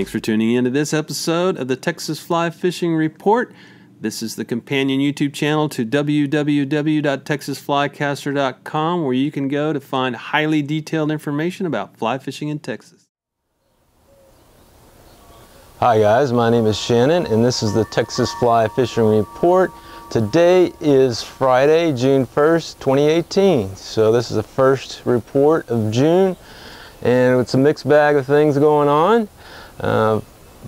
Thanks for tuning in to this episode of the Texas Fly Fishing Report. This is the companion YouTube channel to www.texasflycaster.com, where you can go to find highly detailed information about fly fishing in Texas. Hi guys, my name is Shannon and this is the Texas Fly Fishing Report. Today is Friday, June 1st, 2018. So this is the first report of June, and it's a mixed bag of things going on. I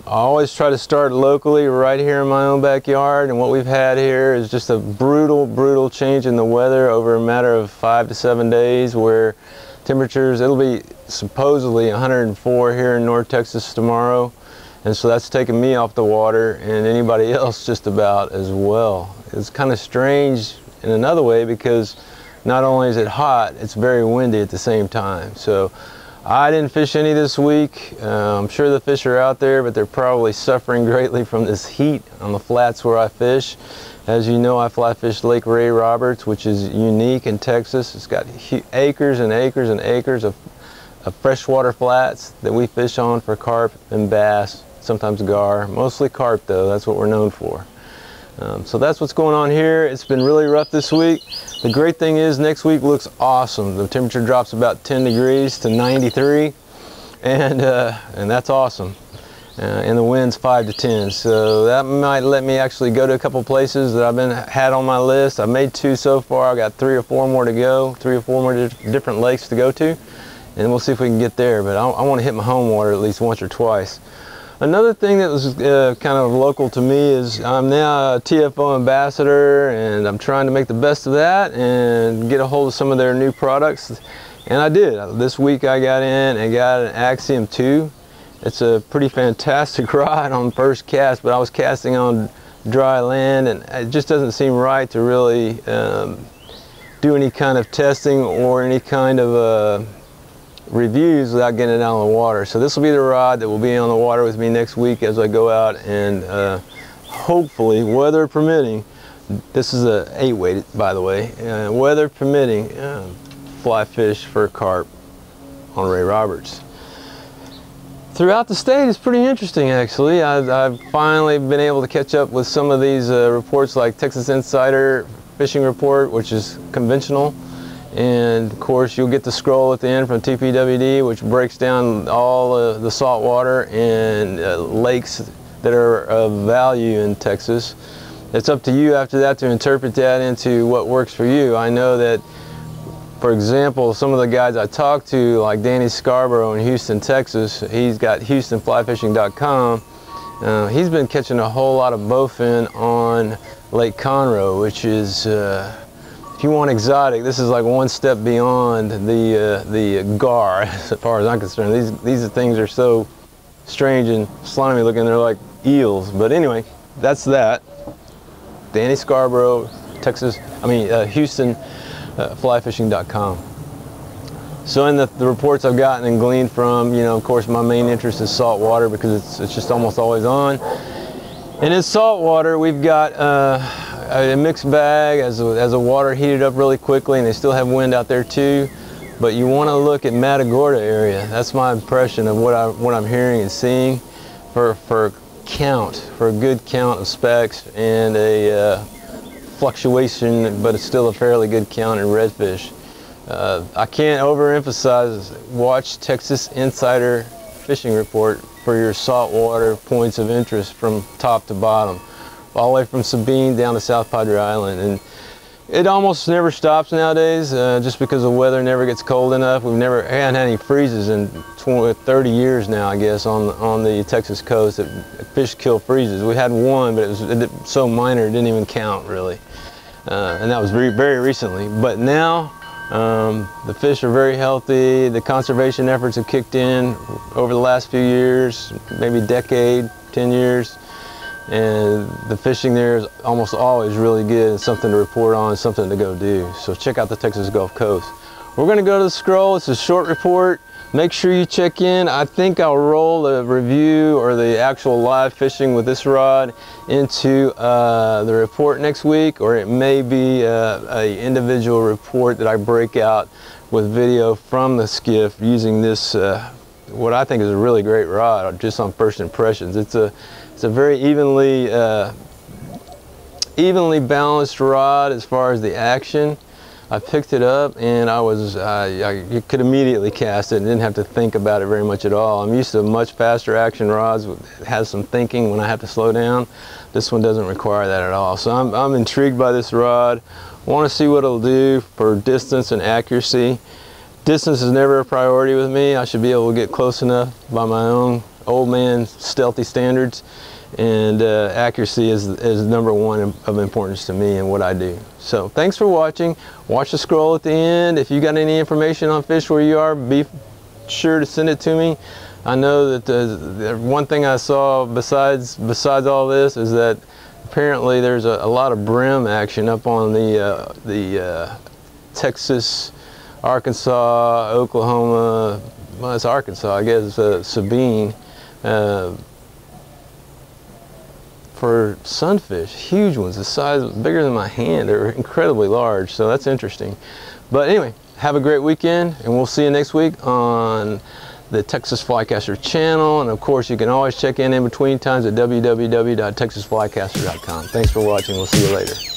always try to start locally right here in my own backyard, and what we've had here is just a brutal change in the weather over a matter of 5 to 7 days, where temperatures, it'll be supposedly 104 here in North Texas tomorrow. And so that's taken me off the water and anybody else just about as well. It's kind of strange in another way because not only is it hot, it's very windy at the same time. So I didn't fish any this week. I'm sure the fish are out there, but they're probably suffering greatly from this heat on the flats where I fish. As you know, I fly fish Lake Ray Roberts, which is unique in Texas. It's got acres and acres and acres of freshwater flats that we fish on for carp and bass, sometimes gar, mostly carp though, that's what we're known for. So that's what's going on here. It's been really rough this week. The great thing is next week looks awesome. The temperature drops about 10 degrees to 93, and that's awesome. And the wind's 5 to 10, so that might let me actually go to a couple places that I've had on my list. I've made 2 so far. I've got 3 or 4 more to go, 3 or 4 more different lakes to go to, and we'll see if we can get there, but I want to hit my home water at least once or twice. Another thing that was kind of local to me is I'm now a TFO ambassador, and I'm trying to make the best of that and get a hold of some of their new products. And I did. This week I got in and got an Axiom 2. It's a pretty fantastic rod on first cast, but I was casting on dry land and it just doesn't seem right to really do any kind of testing or any kind of reviews without getting it out on the water. So this will be the rod that will be on the water with me next week as I go out and hopefully, weather permitting, this is a 8-weight by the way, weather permitting, fly fish for carp on Ray Roberts. Throughout the state it's pretty interesting actually. I've finally been able to catch up with some of these reports like Texas Insider Fishing Report, which is conventional. And of course you'll get the scroll at the end from TPWD, which breaks down all the salt water and lakes that are of value in Texas. It's up to you after that to interpret that into what works for you. I know that, for example, some of the guys I talked to, like Danny Scarborough in Houston, Texas, he's got HoustonFlyfishing.com. He's been catching a whole lot of bowfin on Lake Conroe, which is if you want exotic, this is like one step beyond the gar, as far as I'm concerned. These things are so strange and slimy looking, they're like eels. But anyway, that's that. Danny Scarborough, HoustonFlyfishing.com. So in the reports I've gotten and gleaned from, you know, of course my main interest is salt water because it's just almost always on. And in salt water, we've got a mixed bag as the water heated up really quickly, and they still have wind out there too. But you want to look at Matagorda area. That's my impression of what I'm hearing and seeing for a good count of specks and a fluctuation, but it's still a fairly good count in redfish. I can't overemphasize, watch Texas Insider Fishing Report for your saltwater points of interest from top to bottom, all the way from Sabine down to South Padre Island. And it almost never stops nowadays, just because the weather never gets cold enough. We haven't had any freezes in 30 years now, I guess, on the Texas coast, that fish kill freezes. We had one, but it was so minor, it didn't even count really. And that was very, very recently. But now, the fish are very healthy. The conservation efforts have kicked in over the last few years, maybe a decade, 10 years. And the fishing there is almost always really good. It's something to report on, something to go do. So check out the Texas Gulf Coast. We're going to go to the scroll. It's a short report. Make sure you check in. I think I'll roll the review or the actual live fishing with this rod into the report next week, or it may be a individual report that I break out with video from the skiff using this what I think is a really great rod just on first impressions. It's a very evenly balanced rod as far as the action. I picked it up and I could immediately cast it and didn't have to think about it very much at all. I'm used to much faster action rods. It has some thinking when I have to slow down. This one doesn't require that at all. So I'm intrigued by this rod. I want to see what it'll do for distance and accuracy. Distance is never a priority with me. I should be able to get close enough by my own old man stealthy standards, and accuracy is number one of importance to me and what I do. So thanks for watching. Watch the scroll at the end. If you got any information on fish where you are, be sure to send it to me. I know that the one thing I saw besides all this is that apparently there's a lot of brim action up on the Texas, Arkansas, Oklahoma, well, it's Arkansas, I guess, Sabine, for sunfish, huge ones, the size bigger than my hand. They're incredibly large, so that's interesting. But anyway, have a great weekend, and we'll see you next week on the Texas Flycaster channel. And of course, you can always check in between times at www.texasflycaster.com. Thanks for watching. We'll see you later.